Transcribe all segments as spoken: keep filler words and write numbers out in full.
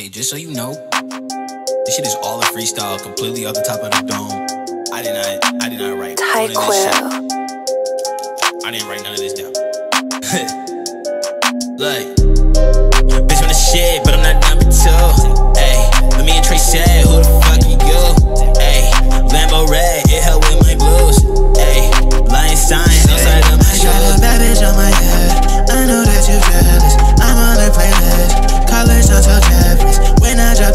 Hey, just so you know, this shit is all a freestyle, completely off the top of the dome. I did not, I did not write Tyquil. I didn't write none of this down. Like, bitch on the shit, but I'm not number two. Hey, let me and Trey said, who the fuck are you? Hey, Lambo Ray, it helped with my blues. Hey, Lion Science, outside of my shot. I got a bad bitch on my head. I know that you're jealous. I'm on a playlist. Colors on so jealous.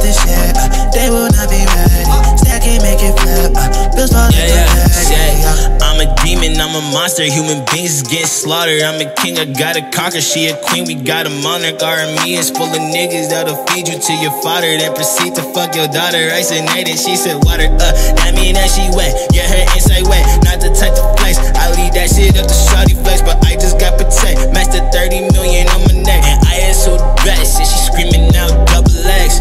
This shit, uh, they will not be ready. Stacky make it flip. Uh, bills falling yeah, yeah, yeah. I'm a demon, I'm a monster. Human beings get slaughtered. I'm a king, I got a conquer. She a queen, we got a monarch. R M E is full of niggas that'll feed you to your fodder. Then proceed to fuck your daughter. I said Nate and she said water. Uh, that mean that she wet. Yeah, her inside wet. Not the type of place. I leave that shit up to shawty flex, but I just got protect. Match the thirty million on my neck. And I asked who the best. And she screaming out double X.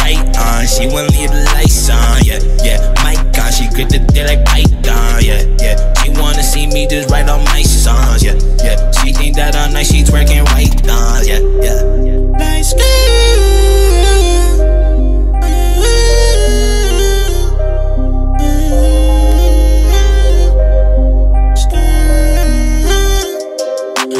Right on, she wanna leave the lights on, yeah, yeah. Mic on, she grip the dick like Python, yeah, yeah. She wanna see me just write all my songs, yeah, yeah. She think that all night she's working right on, yeah, yeah. Nice girl.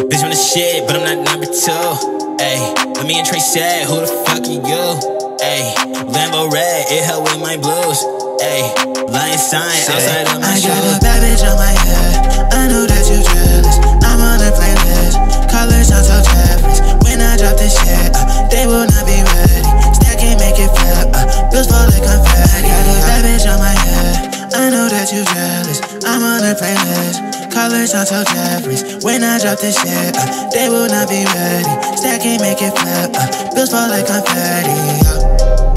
Bitch on the shit, but I'm not number two. Ay, let me and Trey said, who the fuck are you? Ayy, Lambo Red, it helped with my blues. Ayy, Lion Science, outside of my shot. I got a bad bitch on my head. I know that you're jealous. I'm on a playlist. Colors on so jealous. When I drop this shit, uh, they will not be ready. Stacking make it flip. Uh, bills fall like confetti. I got a bad bitch on my head. I know that you're jealous. I'm on a playlist. Colors on so jealous. When I drop this shit, uh, they will not be ready. Stacking make it flip. Uh, bills fall like confetti.